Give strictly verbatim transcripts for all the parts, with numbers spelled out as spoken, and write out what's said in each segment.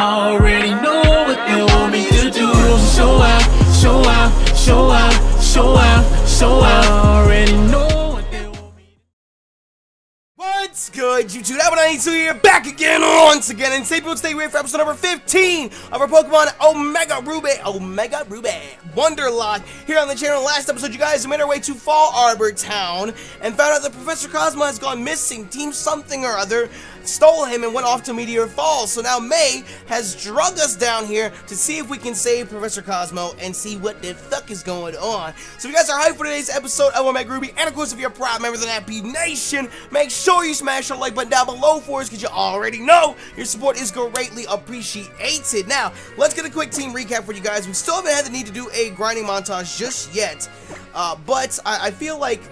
I already know what they want me to do. Show out, show out, show out, show out, show out. I already know what they want me to do. What's good, YouTube? That one ninety-two here, back again once again. And today, people, stay here for episode number fifteen of our Pokémon Omega Ruby, Omega Ruby, Wonderlocke here on the channel. Last episode, you guys made our way to Fall Arbor Town and found out that Professor Cosmo has gone missing. Team something or other stole him and went off to Meteor Falls. So now May has drugged us down here to see if we can save Professor Cosmo and see what the fuck is going on. So if you guys are hyped for today's episode of Omega Ruby, and of course if you're a proud member of the Nappy Nation, make sure you smash that like button down below for us, because you already know your support is greatly appreciated. Now, let's get a quick team recap for you guys. We still haven't had the need to do a grinding montage just yet, uh, but I, I feel like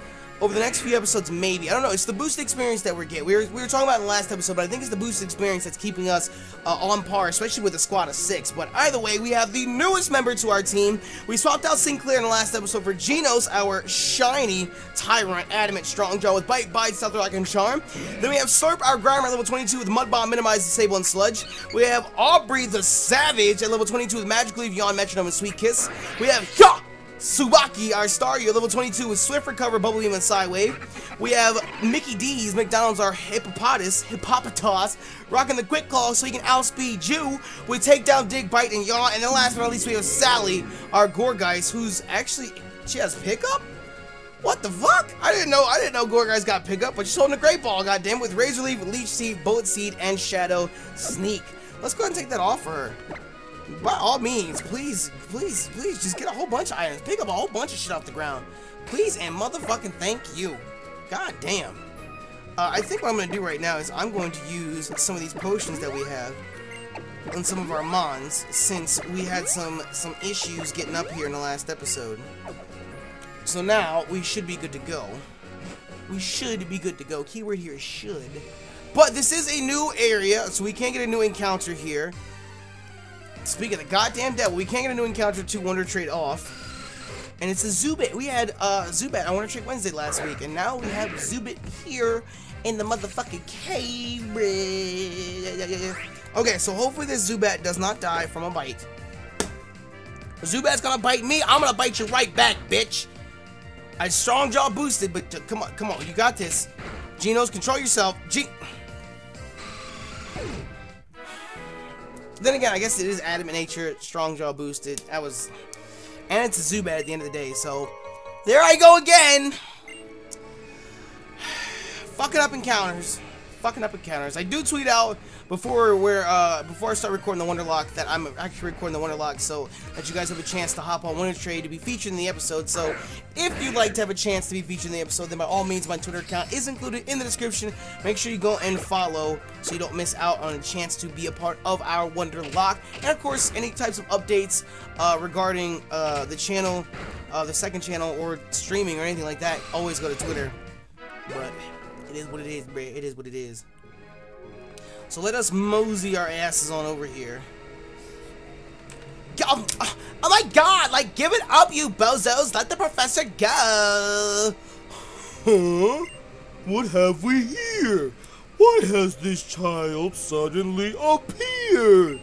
over the next few episodes, maybe, I don't know, it's the boost experience that we're getting. We were, we were talking about in the last episode, but I think it's the boost experience that's keeping us uh, on par, especially with a squad of six. But either way, we have the newest member to our team. We swapped out Sinclair in the last episode for Genos, our shiny Tyrunt, Adamant, Strongjaw with Bite, Bite, Stealthy Rock, and Charm. Then we have Slurp, our Grimer, level twenty-two with Mud Bomb, Minimize, Disable, and Sludge. We have Aubrey the Savage at level twenty-two with Magic Leaf, Yawn, Metronome, and Sweet Kiss. We have Hyah! Tsubaki, our Staryu, level twenty-two with Swift Recover, Bubble Beam, and Psywave. We have Mickey D's, McDonald's, our Hippopotas, Hippopotas, rocking the Quick Claw so he can outspeed you with Takedown, Dig, Bite, and Yawn. And then last but not least, we have Sally, our Gore Guys, who's actually, she has Pickup? What the fuck? I didn't know, I didn't know Gore Guys got Pickup, but she's holding a Great Ball, goddamn, with Razor Leaf, Leech Seed, Bullet Seed, and Shadow Sneak. Let's go ahead and take that off for her. By all means, please, please, please, just get a whole bunch of items. Pick up a whole bunch of shit off the ground. Please and motherfucking thank you. God damn. Uh, I think what I'm going to do right now is I'm going to use some of these potions that we have on some of our mons, since we had some, some issues getting up here in the last episode. So now, we should be good to go. We should be good to go. Keyword here is should. But this is a new area, so we can't get a new encounter here. Speaking of the goddamn devil, we can't get a new encounter to Wonder Trade off. And it's a Zubat. We had uh, Zubat on Wonder Trade Wednesday last week, and now we have Zubat here in the motherfucking cave. Okay, so hopefully this Zubat does not die from a bite. Zubat's gonna bite me. I'm gonna bite you right back, bitch. I strong jaw boosted, but uh, come on, come on, you got this. Genos, control yourself. G. Then again, I guess it is Adamant nature, Strongjaw boosted. That was, and it's a Zubat at the end of the day. So there I go again, fucking up encounters, fucking up encounters. I do tweet out before where uh, before I start recording the Wonderlocke that I'm actually recording the Wonderlocke, so that you guys have a chance to hop on Wonder Trade to be featured in the episode. So if you'd like to have a chance to be featured in the episode, then by all means, my Twitter account is included in the description. Make sure you go and follow so you don't miss out on a chance to be a part of our Wonderlocke. And of course, any types of updates uh, regarding uh, the channel, uh, the second channel, or streaming or anything like that, always go to Twitter. But it is what it is, bro. It is what it is. So let us mosey our asses on over here. Oh, oh my god, like, give it up, you bozos. Let the professor go. Huh? What have we here? Why has this child suddenly appeared?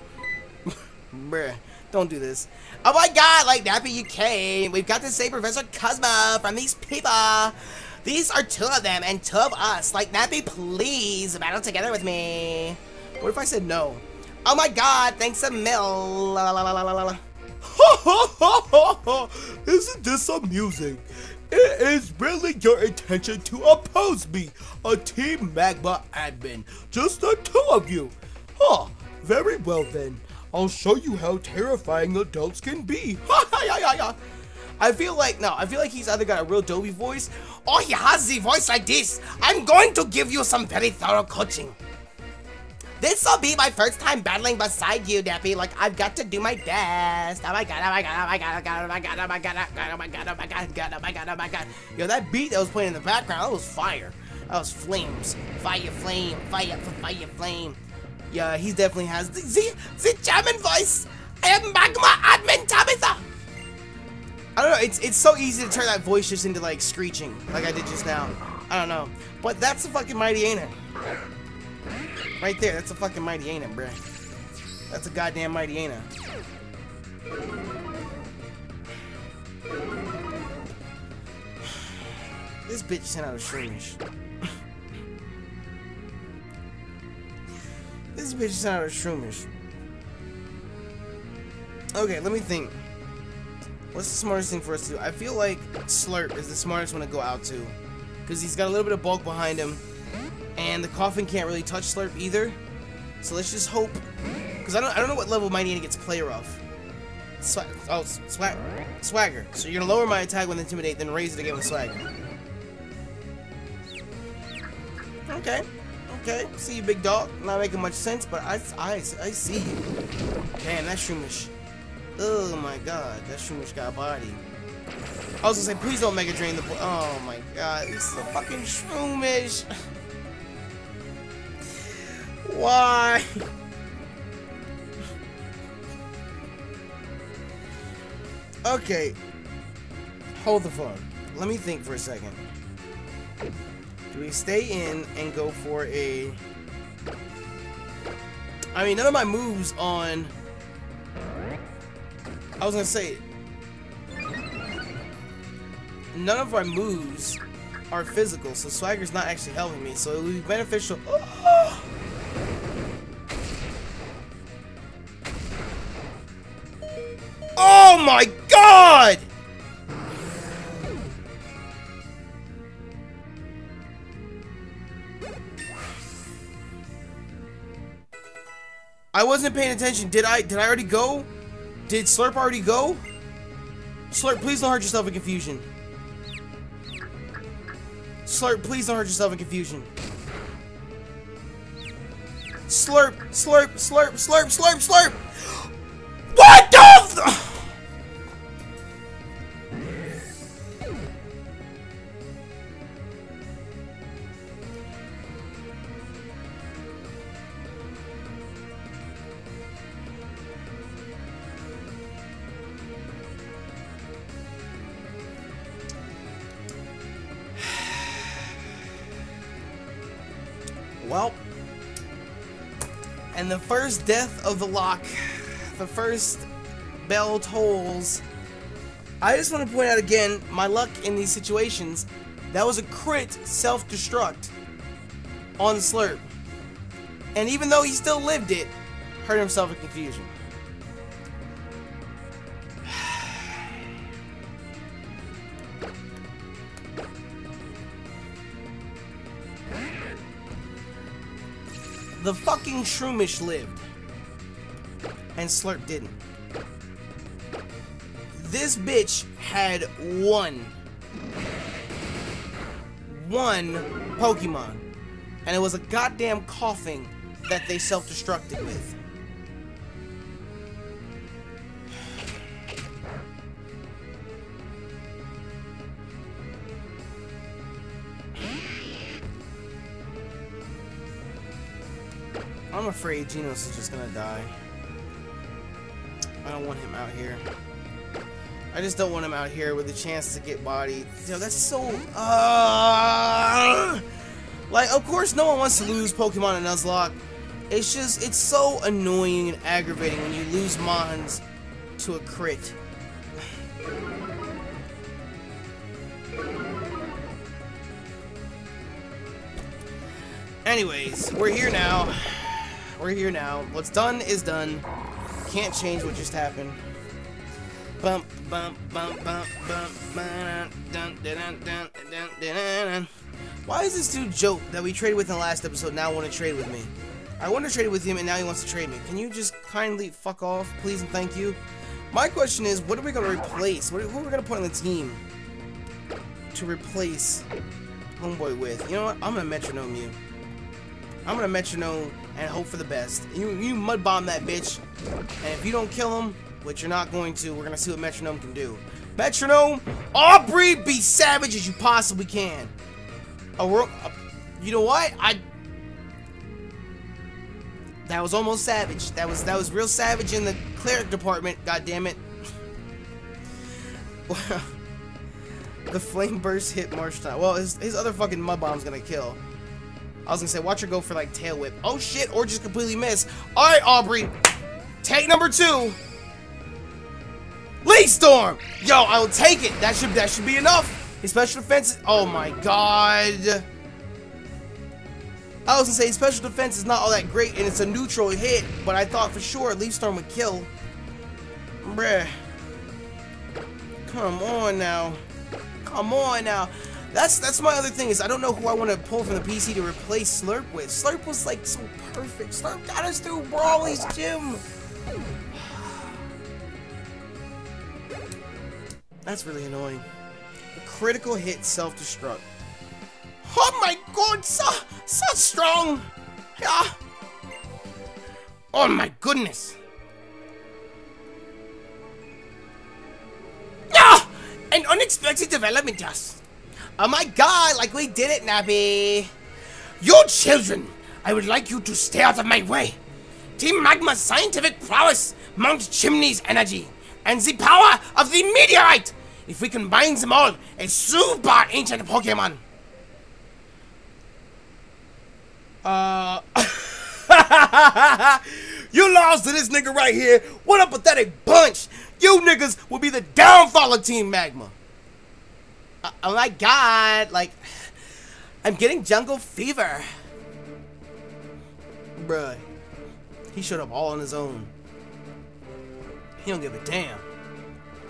Bruh, don't do this. Oh my god, like, Nappy, you came. We've got to save Professor Cosmo from these people. These are two of them and two of us. Like, Nappy, please battle together with me. What if I said no? Oh my god, thanks a mill. La, la, la, la, la, la. Ha ha ha ha! Isn't this amusing? It is really your intention to oppose me, a Team Magma admin. Just the two of you. Huh, very well then. I'll show you how terrifying adults can be. Ha ha ya ya ya! I feel like, no, I feel like he's either got a real Dobby voice, or he has the voice like this. I'm going to give you some very thorough coaching. This will be my first time battling beside you, Nappy. Like, I've got to do my best. Oh my god, oh my god, oh my god, oh my god, oh my god, oh my god, oh my god, oh my god, oh my god, oh my god. Yo, that beat that was playing in the background, that was fire. That was flames. Fire, flame, fire, fire, flame. Yeah, he definitely has the, the, the German voice. I am Magma Admin Tabitha. I don't know, it's it's so easy to turn that voice just into, like, screeching, like I did just now. I don't know. But that's the fucking Mightyena. Right there, that's a fucking Mightyena, bruh. That's a goddamn Mightyena. This bitch sent out a Shroomish. This bitch sent out a Shroomish. Okay, let me think. What's the smartest thing for us to do? I feel like Slurp is the smartest one to go out to, because he's got a little bit of bulk behind him, and the Koffing can't really touch Slurp either. So let's just hope, because I don't I don't know what level Mightyena gets player off. Swa oh, swag swagger. So you're gonna lower my attack with Intimidate, then raise it again with Swagger. Okay, okay. See you, big dog. Not making much sense, but I I I see you. Damn, that's Shroomish. Oh my god, that Shroomish got body. I was gonna say, please don't Mega Drain the boy. Oh my god, this is a fucking Shroomish. Why? Okay. Hold the phone. Let me think for a second. Do we stay in and go for a... I mean, none of my moves on... I was gonna say, none of our moves are physical, so Swagger's not actually helping me, so it would be beneficial. Oh! Oh my god! I wasn't paying attention. Did I? Did I already go? Did Slurp already go? Slurp, please don't hurt yourself in confusion. Slurp, please don't hurt yourself in confusion. Slurp, slurp, slurp, slurp, slurp, slurp! What the f- Well, and the first death of the lock, the first bell tolls. I just want to point out again, my luck in these situations, that was a crit self-destruct on Slurp. And even though he still lived it, hurt himself in confusion. The fucking Shroomish lived, and Slurp didn't. This bitch had one, one Pokemon, and it was a goddamn Koffing that they self-destructed with. I'm afraid Genos is just gonna die. I don't want him out here. I just don't want him out here with a chance to get bodied. Yo, that's so... Uh, like, of course no one wants to lose Pokemon and Nuzlocke. It's just, it's so annoying and aggravating when you lose Mons to a crit. Anyways, we're here now. We're here now. What's done is done. Can't change what just happened. Bump, bump, bump, bump, bump, dun, dun, dun, dun, dun, dun. Why is this dude joke that we traded with in the last episode now want to trade with me? I want to trade with him and now he wants to trade me. Can you just kindly fuck off, please and thank you? My question is, what are we going to replace? What are, who are we going to put on the team to replace Homeboy with? You know what? I'm going to metronome you. I'm gonna metronome and hope for the best. You you mud bomb that bitch, and if you don't kill him, which you're not going to, we're gonna see what metronome can do. Metronome, Aubrey, be savage as you possibly can. A world, a, you know what? I that was almost savage. That was that was real savage in the cleric department. God damn it! The flame burst hit Marsh time. Well, his his other fucking mud bomb's gonna kill. I was gonna say, watch her go for like tail whip. Oh shit, or just completely miss. Alright, Aubrey. Take number two. Leaf Storm. Yo, I'll take it. That should that should be enough. His special defense. Oh my god. I was gonna say his special defense is not all that great, and it's a neutral hit. But I thought for sure Leaf Storm would kill. Bruh. Come on now. Come on now. That's that's my other thing is I don't know who I want to pull from the P C to replace Slurp with. Slurp was like so perfect. Slurp got us through Brawly's gym. That's really annoying. A critical hit self-destruct. Oh my god, so so strong. Yeah. Oh my goodness. Yeah! An unexpected development task. Oh my god, like we did it, Nappy! You children! I would like you to stay out of my way! Team Magma's scientific prowess, Mount Chimney's energy, and the power of the meteorite! If we combine them all, a super ancient Pokémon! Uh... You lost to this nigga right here! What a pathetic bunch! You niggas will be the downfall of Team Magma! Oh my god, like, I'm getting jungle fever. Bruh, he showed up all on his own. He don't give a damn.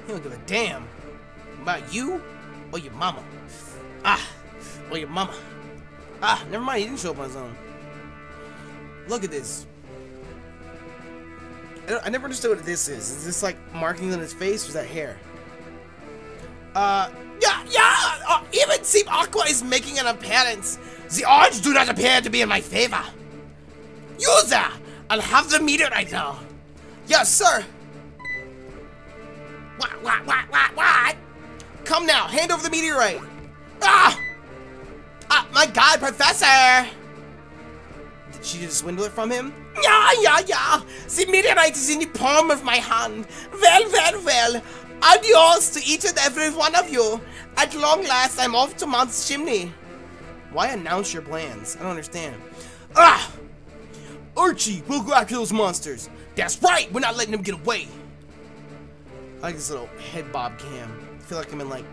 He don't give a damn about you or your mama. Ah, or your mama. Ah, never mind, he didn't show up on his own. Look at this. I, don't, I never understood what this is. Is this like markings on his face or is that hair? Uh, yeah, yeah, uh, even Team Aqua is making an appearance. The odds do not appear to be in my favor. User, I'll have the meter right now. Yes, sir. What, what, what, what, what? Come now, hand over the meteorite. Ah! Ah, my god, Professor! Did she just swindle it from him? Yeah, yeah, yeah. The meteorite is in the palm of my hand. Well, well, well. Adios to each and every one of you. At long last, I'm off to Mount Chimney. Why announce your plans? I don't understand. Ah! Archie, we'll go after those monsters. That's right, we're not letting them get away. I like this little head bob cam. I feel like I'm in like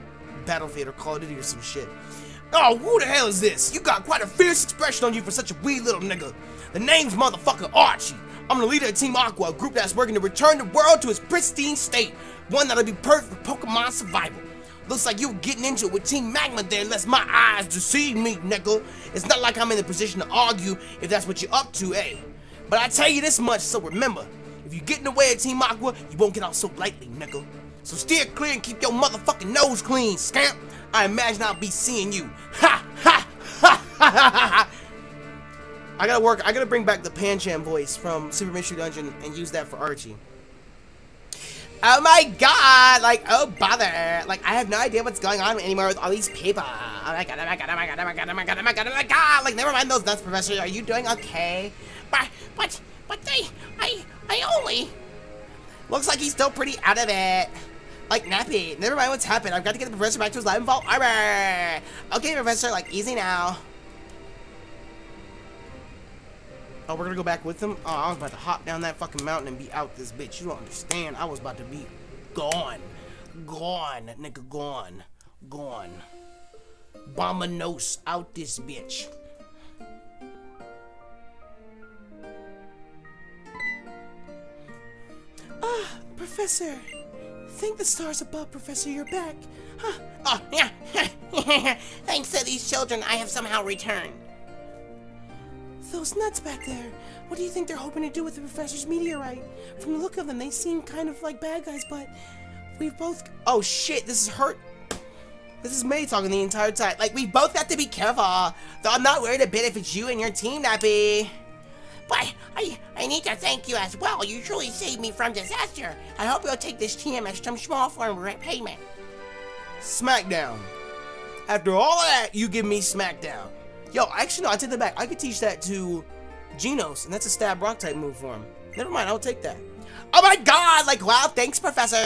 Battlefield or Call of Duty or some shit. Oh, who the hell is this? You got quite a fierce expression on you for such a wee little nigga. The name's motherfucker Archie. I'm the leader of Team Aqua, a group that's working to return the world to its pristine state. One that'll be perfect for Pokemon survival. Looks like you're getting into it with Team Magma there unless my eyes deceive me, nigga. It's not like I'm in a position to argue if that's what you're up to, eh? But I tell you this much, so remember, if you get in the way of Team Aqua, you won't get out so lightly, nigga. So steer clear and keep your motherfucking nose clean, scamp. I imagine I'll be seeing you. Ha! Ha! Ha! Ha! Ha! Ha! I gotta work, I gotta bring back the Pancham voice from Super Mystery Dungeon and use that for Archie. Oh my god! Like, oh bother! Like, I have no idea what's going on anymore with all these people. Oh my god! Oh my god! Oh my god! Oh my god! Oh my god! Oh my god! Oh my god! Like, never mind those nuts, Professor. Are you doing okay? But, but, but they, I, I only. Looks like he's still pretty out of it. Like Nappy. Never mind what's happened. I've got to get the Professor back to his life in Fall Arbor. Okay, Professor. Like, easy now. Oh, we're gonna go back with them? Oh, I was about to hop down that fucking mountain and be out this bitch. You don't understand. I was about to be gone. Gone, nigga, gone. Gone. Bombinos out this bitch. Ah, Professor. Thank the stars above, Professor, you're back. Huh. Oh, yeah. Thanks to these children, I have somehow returned. Those nuts back there, what do you think they're hoping to do with the Professor's meteorite? From the look of them, they seem kind of like bad guys, but we've both... Oh shit, this is hurt. This is May talking the entire time. Like, we both have to be careful. Though I'm not worried a bit if it's you and your team, Nappy. But I, I need to thank you as well. You truly saved me from disaster. I hope you'll take this T M as some small form of repayment. Smackdown. After all of that, you give me Smackdown. Yo, actually, no, I take that back. I could teach that to Genos, and that's a stab rock type move for him. Never mind, I'll take that. Oh my god, like, wow, thanks, Professor.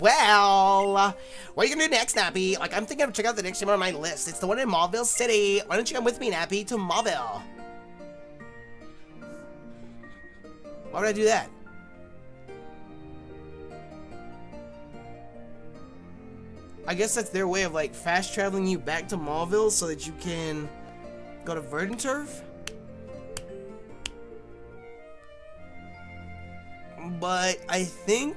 Well, what are you gonna do next, Nappy? Like, I'm thinking of checking out the next gym on my list. It's the one in Mauville City. Why don't you come with me, Nappy, to Mauville? Why would I do that? I guess that's their way of like fast traveling you back to Mauville so that you can go to Verdanturf. But I think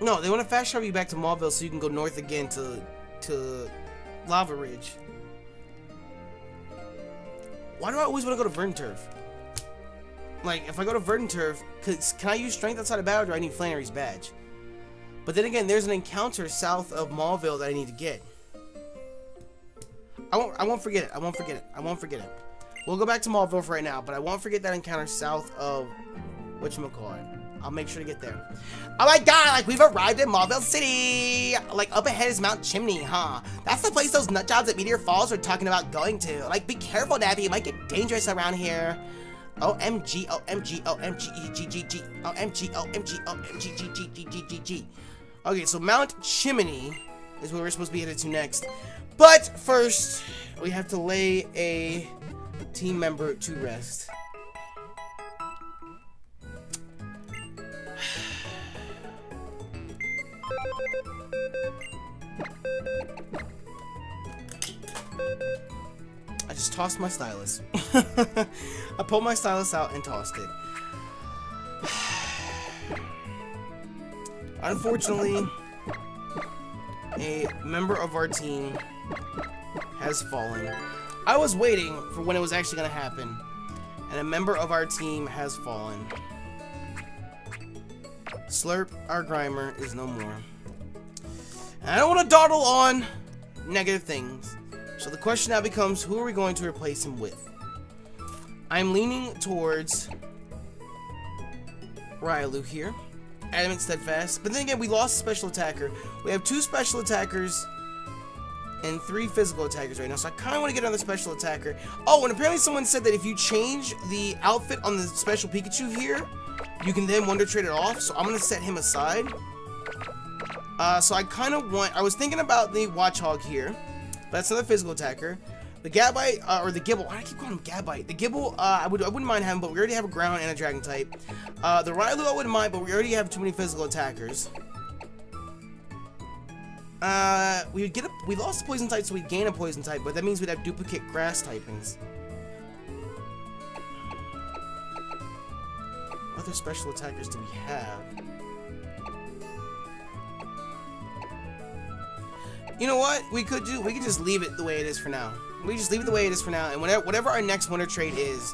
no, they want to fast travel you back to Mauville so you can go north again to to Lava Ridge. Why do I always want to go to Verdanturf? Like, if I go to Verdanturf, can I use Strength outside of battle, or do I need Flannery's badge? But then again, there's an encounter south of Mauville that I need to get. I won't, I won't forget it. I won't forget it. I won't forget it. We'll go back to Mauville for right now, but I won't forget that encounter south of whatchamacallit. I'll make sure to get there. Oh my god, like, we've arrived at Mauville City! Like, up ahead is Mount Chimney, huh? That's the place those nutjobs at Meteor Falls were talking about going to. Like, be careful, Nappy. It might get dangerous around here. O M G, O M G, O M G, E G G G, O M G, O M G, O M G, G G G G G G. Okay, so Mount Chimney is where we're supposed to be headed to next. But first, we have to lay a team member to rest. I just tossed my stylus. I pulled my stylus out and tossed it. Unfortunately, a member of our team has fallen. I was waiting for when it was actually going to happen, and a member of our team has fallen. Slurp, our Grimer is no more. And I don't want to dawdle on negative things. So the question now becomes, who are we going to replace him with? I'm leaning towards Rylou here. Adamant Steadfast. But then again, we lost a special attacker. We have two special attackers and three physical attackers right now. So I kind of want to get another special attacker. Oh, and apparently someone said that if you change the outfit on the special Pikachu here, you can then Wonder Trade it off. So I'm going to set him aside. Uh, so I kind of want... I was thinking about the Watchhog here. But that's another physical attacker. The Gabite, uh, or the Gibble, why do I keep calling him Gabite? The Gibble, uh, I, would, I wouldn't mind having, but we already have a ground and a dragon type. Uh, the Rylou, I wouldn't mind, but we already have too many physical attackers. Uh, we would get a, we lost a poison type, so we'd gain a poison type, but that means we'd have duplicate grass typings. What other special attackers do we have? You know what? We could do, we could just leave it the way it is for now. We just leave it the way it is for now, and whatever, whatever our next Wonder Trade is,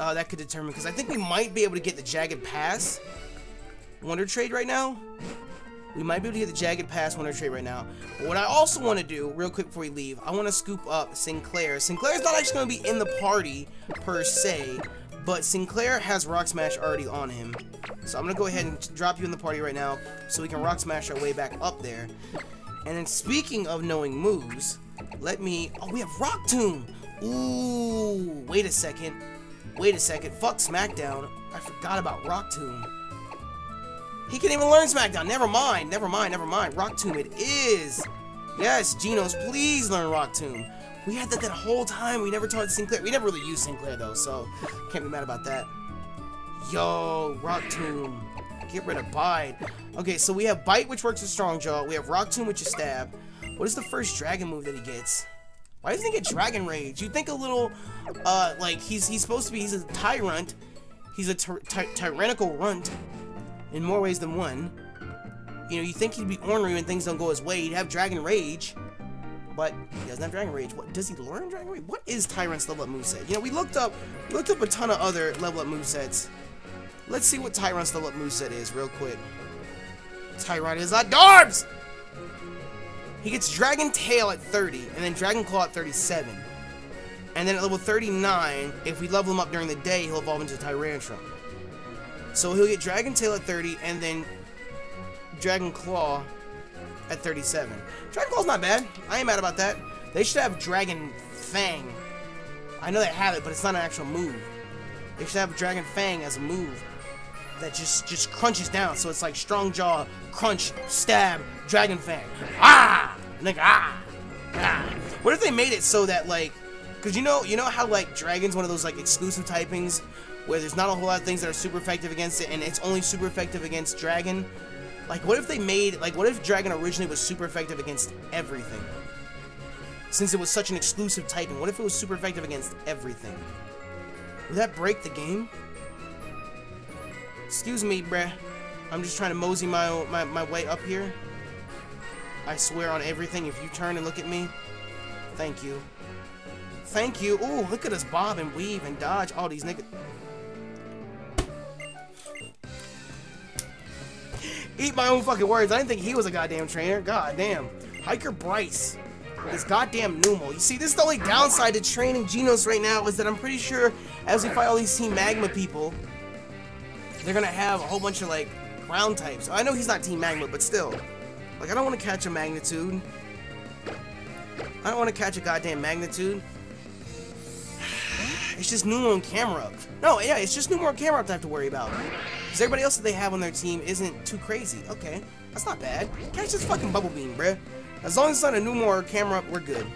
uh, that could determine, because I think we might be able to get the Jagged Pass Wonder Trade right now. We might be able to get the Jagged Pass Wonder Trade right now. But what I also want to do, real quick before we leave, I want to scoop up Sinclair. Sinclair's not actually going to be in the party, per se, but Sinclair has Rock Smash already on him. So I'm going to go ahead and drop you in the party right now, so we can Rock Smash our way back up there. And then speaking of knowing moves, let me... Oh, we have Rock Tomb! Ooh, wait a second. Wait a second. Fuck Smackdown. I forgot about Rock Tomb. He can't even learn Smackdown. Never mind. Never mind. Never mind. Rock Tomb it is. Yes, Genos, please learn Rock Tomb. We had that that whole time. We never taught Sinclair. We never really used Sinclair, though, so can't be mad about that. Yo, Rock Tomb. Get rid of Bite. Okay, so we have Bite, which works with Strong Jaw. We have Rock Tomb, which is Stab. What is the first Dragon move that he gets? Why doesn't he get Dragon Rage? You think a little, uh, like he's he's supposed to be he's a Tyrunt, he's a ty ty tyrannical runt, in more ways than one. You know, you think he'd be ornery when things don't go his way. He'd have Dragon Rage, but he doesn't have Dragon Rage. What does he learn Dragon Rage? What is Tyrunt's level up moveset? You know, we looked up we looked up a ton of other level up movesets. Let's see what Tyrunt's level up moveset is real quick. Tyrunt is not Darbs! He gets Dragon Tail at thirty, and then Dragon Claw at thirty-seven. And then at level thirty-nine, if we level him up during the day, he'll evolve into Tyrantrum. So he'll get Dragon Tail at thirty, and then Dragon Claw at thirty-seven. Dragon Claw's not bad. I ain't mad about that. They should have Dragon Fang. I know they have it, but it's not an actual move. They should have Dragon Fang as a move. That just just crunches down, so it's like Strong Jaw, Crunch, Stab, Dragon Fang. Ah! Like, ah! Ah! What if if they made it so that, like, because you know you know how, like, Dragon's one of those, like, exclusive typings where there's not a whole lot of things that are super effective against it, and it's only super effective against Dragon? Like, what if they made, like, what if Dragon originally was super effective against everything? Since it was such an exclusive typing, what if it was super effective against everything? Would that break the game? Excuse me, bruh. I'm just trying to mosey my, my, my way up here. I swear on everything, if you turn and look at me. Thank you. Thank you. Ooh, look at us bob and weave and dodge all these niggas. Eat my own fucking words. I didn't think he was a goddamn trainer. Goddamn. Hiker Bryce. This goddamn Numel. You see, this is the only downside to training Genos right now, is that I'm pretty sure as we fight all these Team Magma people, they're gonna have a whole bunch of, like, ground types. I know he's not Team Magma, but still. Like, I don't want to catch a Magnitude. I don't want to catch a goddamn Magnitude. It's just Numel and Camerupt. No, yeah, it's just Numel and Camerupt I have to worry about. Because everybody else that they have on their team isn't too crazy. Okay, that's not bad. Catch this fucking Bubble Beam, bruh. As long as it's not a Numel or Camerupt, we're good.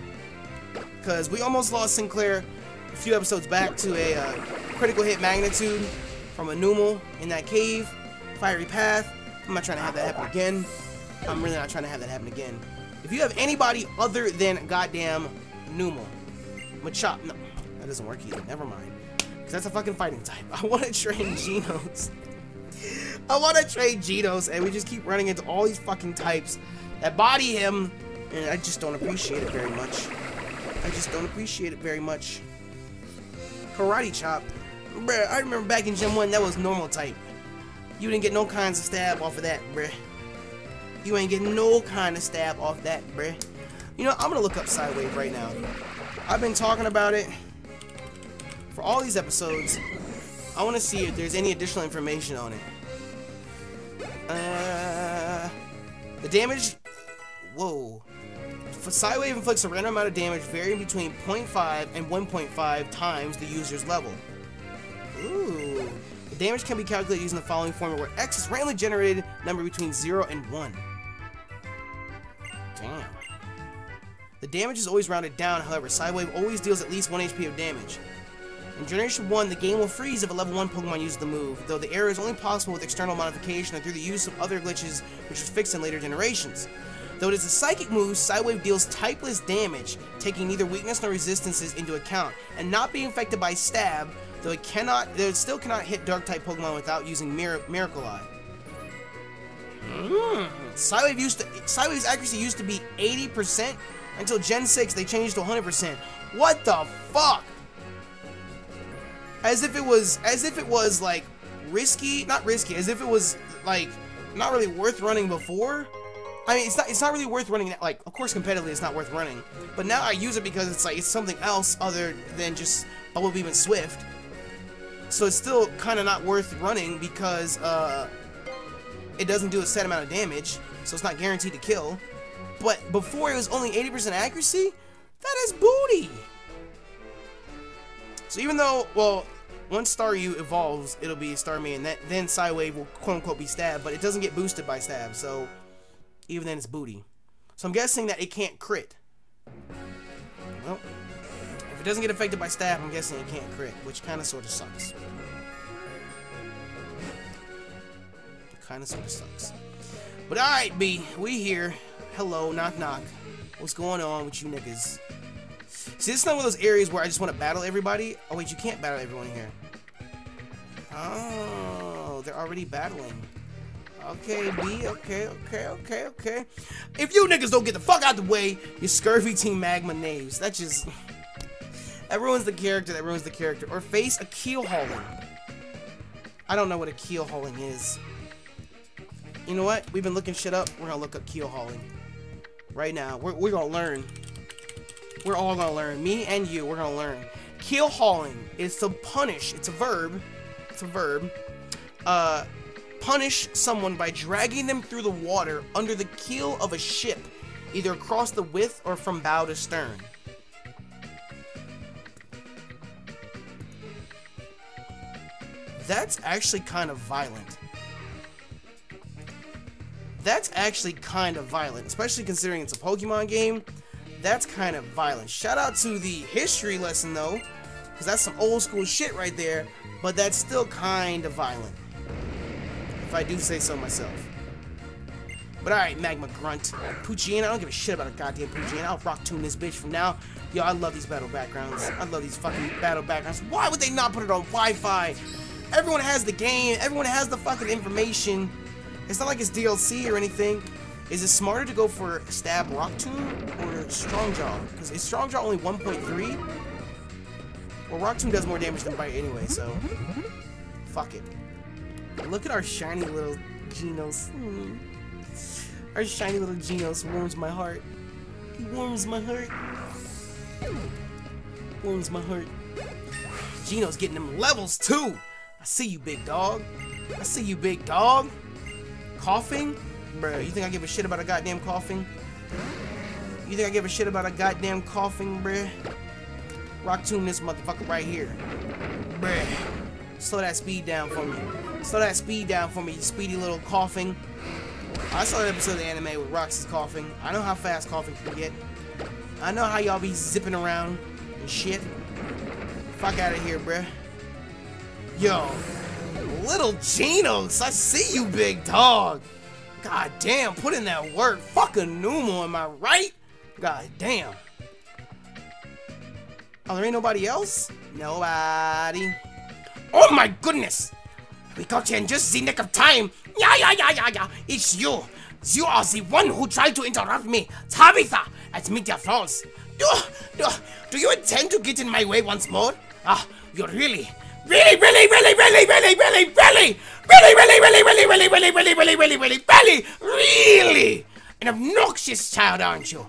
Because we almost lost Sinclair a few episodes back to a uh, critical hit Magnitude from a Numel in that cave. Fiery Path. I'm not trying to have that happen again. I'm really not trying to have that happen again. If you have anybody other than goddamn Numel, Machop, no, that doesn't work either. Never mind, because that's a fucking fighting type. I want to train Genos. I want to train Genos, and we just keep running into all these fucking types that body him, and I just don't appreciate it very much. I just don't appreciate it very much. Karate Chop, bruh. I remember back in Gen One, that was normal type. You didn't get no kinds of stab off of that, bruh. You ain't getting no kind of stab off that, bruh. You know, I'm gonna look up Psywave right now. I've been talking about it for all these episodes. I want to see if there's any additional information on it. Uh, the damage. Whoa. Psywave inflicts a random amount of damage varying between zero point five and one point five times the user's level. Ooh. The damage can be calculated using the following formula, where X is randomly generated number between zero and one. Damn. The damage is always rounded down, however, Psywave always deals at least one H P of damage. In Generation one, the game will freeze if a level one Pokemon uses the move, though the error is only possible with external modification or through the use of other glitches, which is fixed in later generations. Though it is a psychic move, Psywave deals typeless damage, taking neither weakness nor resistances into account, and not being affected by stab, though it cannot, though it still cannot hit Dark-type Pokemon without using Mir Miracle Eye. Mm. Psywave used to, Psywave's accuracy used to be eighty percent, until Gen six they changed to one hundred percent. What the fuck? As if it was, as if it was like risky, not risky, as if it was like not really worth running before. I mean, it's not, it's not really worth running, like, of course competitively it's not worth running, but now I use it because it's like, it's something else other than just Bubble Beam and Swift. So it's still kind of not worth running because uh, it doesn't do a set amount of damage, so it's not guaranteed to kill. But before it was only eighty percent accuracy? That is booty! So even though, well, once Staryu evolves, it'll be Starmie, and that, then Psywave will quote-unquote be stabbed, but it doesn't get boosted by stab, so even then it's booty. So I'm guessing that it can't crit. Well, if it doesn't get affected by stab, I'm guessing it can't crit, which kind of sort of sucks. Kind of sort of sucks. But alright, B, we here. Hello, knock knock. What's going on with you niggas? See, this is not one of those areas where I just want to battle everybody. Oh wait, you can't battle everyone here. Oh, they're already battling. Okay, B, okay, okay, okay, okay. If you niggas don't get the fuck out the way, you scurvy Team Magma knaves. That just, that ruins the character, that ruins the character. Or face a keel hauling. I don't know what a keel hauling is. You know what? We've been looking shit up. We're gonna look up keel hauling right now. We're, we're gonna learn. We're all gonna learn. Me and you, we're gonna learn. Keel hauling is to punish. It's a verb. It's a verb. Uh, punish someone by dragging them through the water under the keel of a ship, either across the width or from bow to stern. That's actually kind of violent. That's actually kind of violent, especially considering it's a Pokemon game. That's kind of violent. Shout out to the history lesson though, because that's some old school shit right there, but that's still kind of violent, if I do say so myself. But alright, Magma Grunt. Poochyena, I don't give a shit about a goddamn Poochyena. I'll rock tune this bitch from now. Yo, I love these battle backgrounds. I love these fucking battle backgrounds. Why would they not put it on Wi-Fi? Everyone has the game. Everyone has the fucking information. It's not like it's D L C or anything. Is it smarter to go for Stab Rock Tomb or Strong Jaw? Because is Strong Jaw only one point three? Well, Rock Tomb does more damage than Bite anyway, so fuck it. Look at our shiny little Genos. Mm. Our shiny little Genos warms my heart. He warms my heart. Warms my heart. Genos getting them levels too. I see you, big dog. I see you, big dog. Koffing? Bruh, you think I give a shit about a goddamn Koffing? You think I give a shit about a goddamn Koffing, bruh? Rock Tomb this motherfucker right here. Bruh. Slow that speed down for me. Slow that speed down for me, you speedy little Koffing. I saw that episode of the anime with Roxy's Koffing. I know how fast Koffing can get. I know how y'all be zipping around and shit. Fuck out of here, bruh. Yo. Little Genos, I see you, big dog. God damn, put in that work. Fucking Numel, am I right? God damn. Oh, there ain't nobody else? Nobody. Oh my goodness! We got you in just the nick of time. Yeah, yeah, yeah, yeah, yeah. It's you. You are the one who tried to interrupt me, Tabitha, at Meteor Falls. Do, do, do you intend to get in my way once more? Ah, you're really, really, really, really, really, really, really, really, really, really, really, really, really, really, really, really, really, really, really, really, an obnoxious child, aren't you?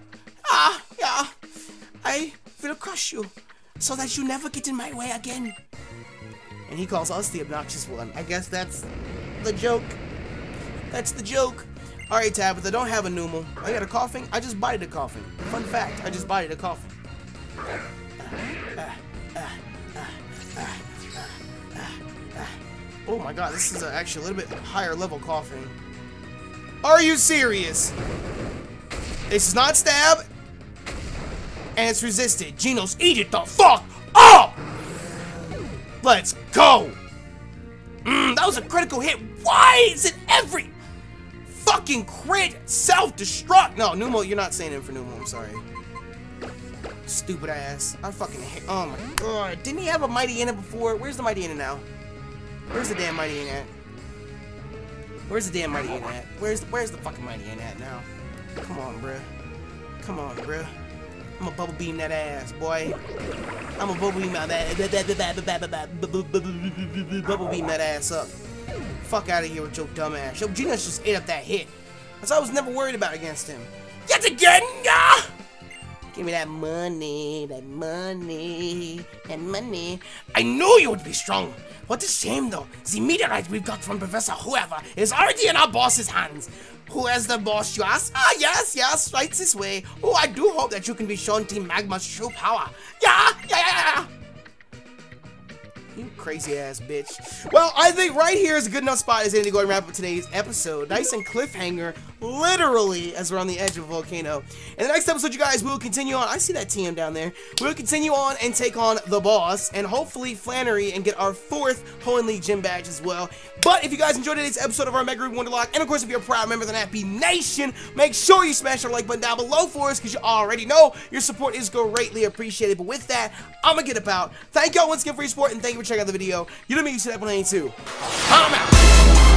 Ah, yeah. I will crush you, so that you never get in my way again. And he calls us the obnoxious one. I guess that's the joke. That's the joke. Alright, Tabitha, don't have a Numel. I got a Koffing. I just bodied a Koffing. Fun fact, I just bodied a Koffing. Uh, uh, uh, uh, uh, uh, uh. Oh my god, this is a, actually a little bit higher level Koffing. Are you serious? It's not stab, and it's resisted. Genos, eat it the fuck up! Let's go! Mm, that was a critical hit. Why is it every fucking crit self-destruct? No, Numel, you're not saying it for Numel. I'm sorry. Stupid ass. I fucking hate. Oh my god. Didn't he have a Mightyena before? Where's the Mightyena now? Where's the damn Mightyena at? Where's the damn Mightyena at? Where's the, where's the fucking Mightyena at now? Come on, bruh. Come on, bruh. I'ma bubble beam that ass, boy. I'ma bubble beam that ass. Bubble beam that ass up. Fuck out of here with your dumb ass. Yo, Genos just ate up that hit. That's all I was never worried about against him. Yet again! Ah! Give me that money, that money, that money. I knew you would be strong. What a shame though. The meteorite we've got from Professor Whoever is already in our boss's hands. Who has the boss, you ask? Ah, yes, yes, right this way. Oh, I do hope that you can be shown Team Magma's true power. Yeah, yeah, yeah, yeah. You crazy ass bitch. Well, I think right here is a good enough spot as to go and wrap up today's episode. Nice and cliffhanger, literally, as we're on the edge of a volcano. In the next episode, you guys, we'll continue on. I see that T M down there. We'll continue on and take on the boss, and hopefully Flannery, and get our fourth Hoenn League Gym Badge as well. But if you guys enjoyed today's episode of our Omega Ruby Wonderlocke, and of course if you're a proud member of the Nappy Nation, make sure you smash that like button down below for us, because you already know your support is greatly appreciated. But with that, I'm going to get about. Thank y'all once again for your support, and thank you for checking out the video. You know me, you said that one eighty-two. I'm out.